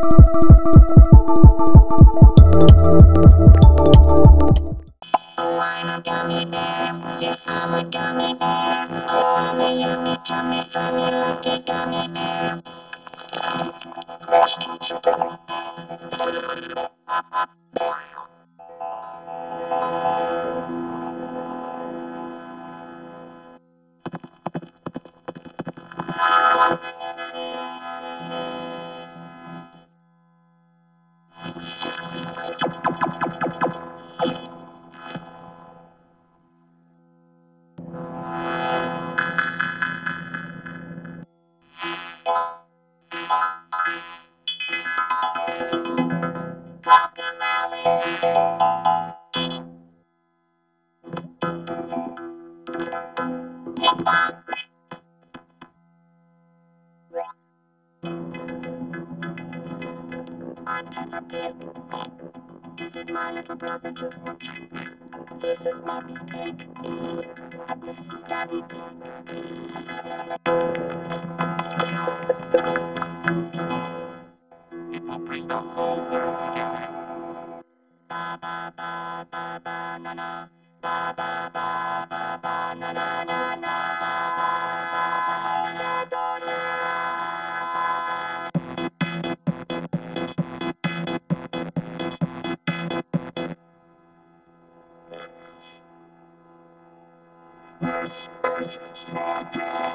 I'm a gummy bear, yes I'm a gummy bear. Oh, I'm a yummy tummy from a lucky gummy bear. Nice to meet you, gummy. This is my little brother Junior. This is Mommy Pig. And this is Daddy Pig. This is my dog.